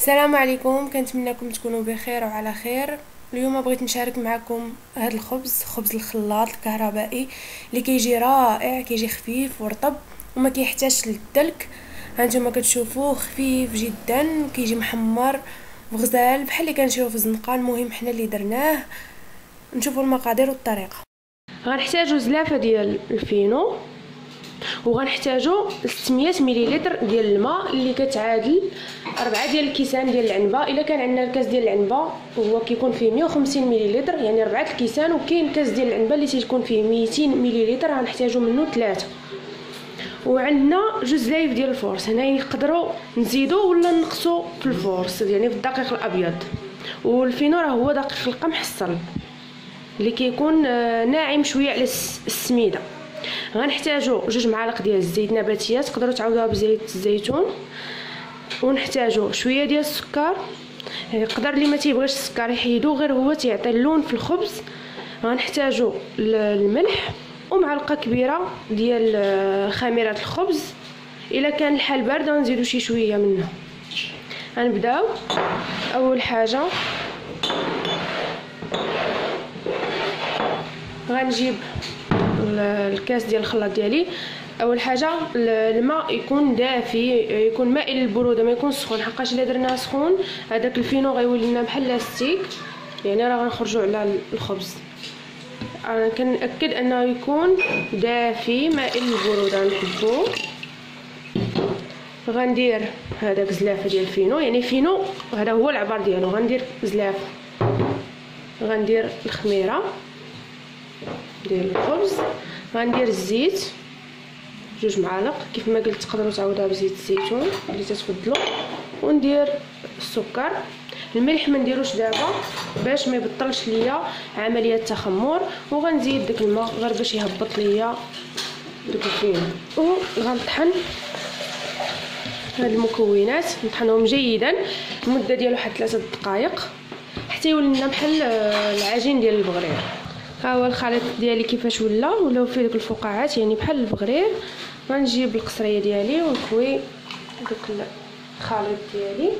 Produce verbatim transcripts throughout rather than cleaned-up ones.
السلام عليكم، كنتمنىكم تكونوا بخير وعلى خير. اليوم بغيت نشارك معكم هذا الخبز، خبز الخلاط الكهربائي اللي كيجي رائع، كيجي خفيف ورطب وما كيحتاجش للدلك. هانتوما كتشوفوه خفيف جدا، كيجي محمر بغزال بحال اللي كنشوفو في الزنقه. المهم حنا اللي درناه، نشوفوا المقادير والطريقه. غنحتاجو زلافه ديال الفينو، وغنحتاجو ستمية مليلتر ديال الماء اللي كتعادل أربعة ديال الكيسان ديال العنبه. الا كان عندنا الكاس ديال العنبه هو كيكون فيه مية وخمسين مليلتر، يعني أربعة الكيسان، وكاين كاس ديال العنبه اللي تيكون فيه ميتين مليلتر، غنحتاجو منه ثلاثة. وعندنا جوج زلايف ديال الفورس، هنا نقدروا نزيدوا ولا نقصوا في الفورس، يعني في الدقيق الابيض. والفينو راه هو دقيق القمح الصلب اللي كيكون ناعم شويه على السميده. غنحتاجو جوج معالق ديال الزيت نباتيات، تقدروا تعوضوها بزيت الزيتون. ونحتاجو شويه ديال السكر، يقدر اللي ما تيبغيش السكر يحيدو، غير هو تيعطي اللون في الخبز. غنحتاجو الملح ومعلقه كبيره ديال خميره الخبز، الا كان الحال بارد غنزيدو شي شويه منها. غنبداو اول حاجه غنجيب الكاس ديال الخلاط ديالي. اول حاجه الماء يكون دافي، يكون مائل للبروده، ما يكون سخون، حقاش الا درناه سخون هذاك الفينو غيولي لنا بحال لاستيك، يعني راه غنخرجوا على الخبز. انا كنأكد انه يكون دافي مائل للبروده. نحبو غندير هذاك زلافه ديال الفينو، يعني فينو هذا هو العبار ديالو. غندير زلافه، غندير الخميره ديال الخبز، غندير الزيت جوج معالق كيف ما قلت، تقدروا تعوضوها بزيت الزيتون اللي تتفضلوا، وندير السكر. الملح ما نديروش دابا باش ما يبطلش ليا عمليه التخمر، وغنزيد داك الماء غير باش يهبط ليا داك الفينو. وغنطحن هاد المكونات، نطحنهم جيدا، المده ديالو واحد ثلاثة دقائق حتى يولي لنا بحال العجين ديال البغرير. ها هو الخليط ديالي كيفاش ولا ولاو فيه دوك الفقاعات، يعني بحال البغرير. غنجيب القصريه ديالي ونكوي دوك الخليط ديالي،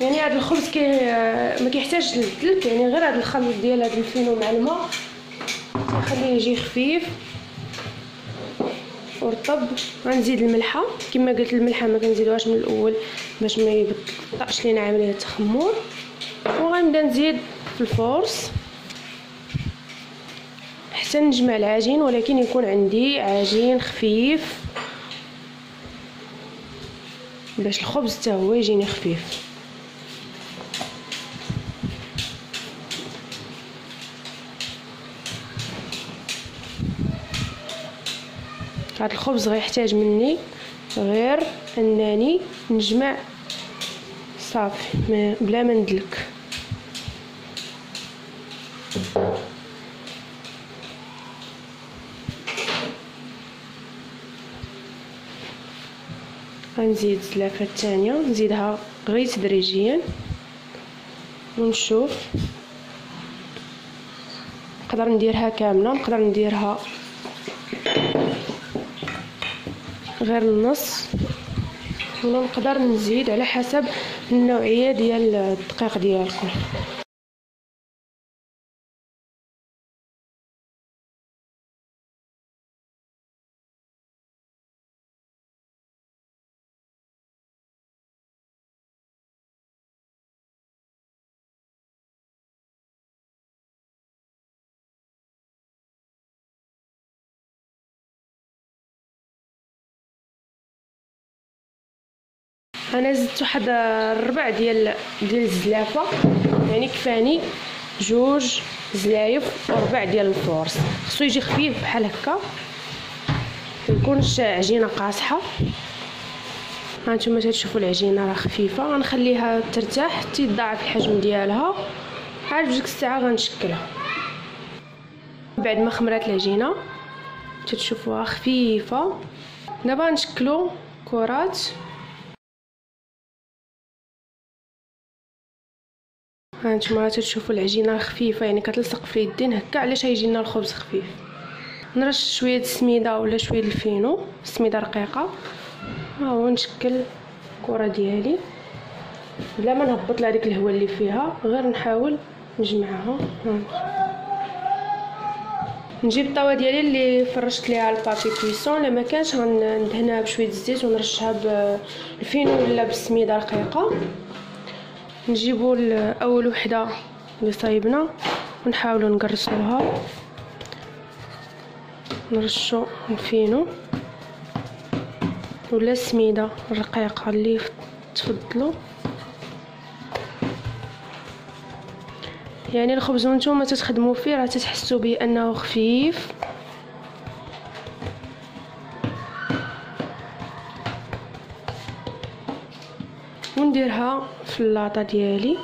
يعني هذا الخبز كي ما كيحتاجش للدلك، يعني غير هذا الخليط ديال هذا الفينو مع الماء كيخليه يجي خفيف ورطب. غنزيد الملحه كما قلت، الملحه ما كنزيدوهاش من الاول باش ما يبطاش لينا عمليه التخمر. وغنبدا نزيد في الفورس حتى نجمع العجين، ولكن يكون عندي عجين خفيف باش الخبز حتى هو يجيني خفيف. هاد الخبز غيحتاج مني غير انني نجمع صافي بلا ما ندلك. غنزيد الزلافه الثانيه، نزيدها غير تدريجيا ونشوف. نقدر نديرها كامله، نقدر نديرها غير النص، ولا نقدر نزيد على حسب النوعيه ديال الدقيق ديالكم. انا زدت واحد الربع ديال ديال الزلافه، يعني كفاني جوج زلايف وربع ديال الفورس. خصو يجي خفيف بحال هكا، ما يكونش عجينه قاصحه. ها نتوما تشوفوا العجينه راه خفيفه، غنخليها ترتاح حتى يتضاعف الحجم ديالها. عاد بديك الساعه غنشكلها. بعد ما خمرات العجينه تتشوفوها خفيفه، دابا نشكلو كرات. هانتوما تتشوفوا العجينه خفيفه، يعني كتلصق في اليدين هكا، علاش يجي لنا الخبز خفيف. نرش شويه السميده ولا شويه الفينو، السميده رقيقه، ها هو نشكل الكره ديالي بلا ما نهبط لها ديك الهواء اللي فيها، غير نحاول نجمعها. نجيب الطاوه ديالي اللي فرشت ليها البابي كويسون، لا ما كانش غندهنها بشويه الزيت ونرشها بالفينو ولا بالسميده رقيقه. نجيبوا اول وحده اللي صايبنا ونحاولوا نقرصوها، نرشوا الفينو ولا السميده الرقيقه اللي تفضلوا. يعني الخبز وانتوما تتخدموا فيه راه تتحسوا به انه خفيف. ونديرها في اللاطه ديالي.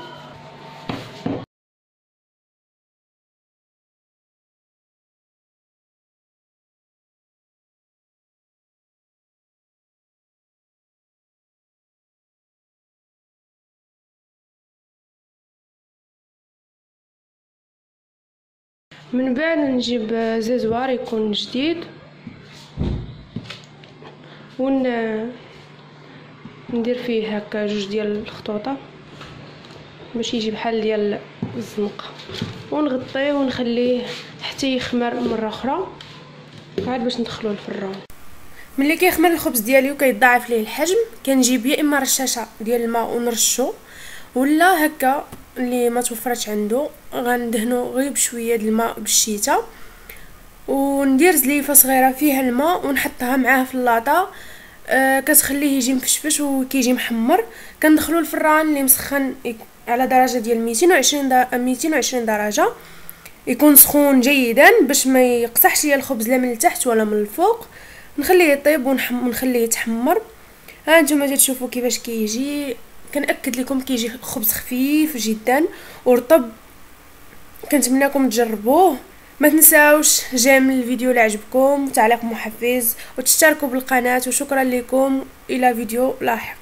من بعد نجيب زيزوار يكون جديد ون ندير فيه هكا جوج ديال الخطوطه باش يجي بحال ديال الزنقه، ونغطيه ونخليه حتى يخمر مره اخرى عاد باش ندخلوه الفران. ملي كيخمر الخبز ديالي وكيتضاعف ليه الحجم، كنجيب يا اما رشاشه ديال الماء ونرشو، ولا هكا اللي ما توفرتش عنده غندهنو غير بشويه د الماء بالشيتا، وندير زليفه صغيره فيها الماء ونحطها معاه في اللاطه. آه كتخليه يجي مفشفش وكيجي محمر. كندخلو الفران اللي مسخن على درجه ديال مئتين وعشرين درجه، يكون سخون جيدا باش ما يقصحش ليا الخبز لا من التحت ولا من الفوق. نخليه يطيب ونخليه يتحمر. ها نتوما تشوفوا كيفاش كيجي. كنأكد لكم كيجي خبز خفيف جدا ورطب. كنتمنىكم تجربوه. ما تنساوش جيم الفيديو اللي عجبكم، تعليق محفز، وتشتركوا بالقناه، وشكرا لكم. الى فيديو لاحق.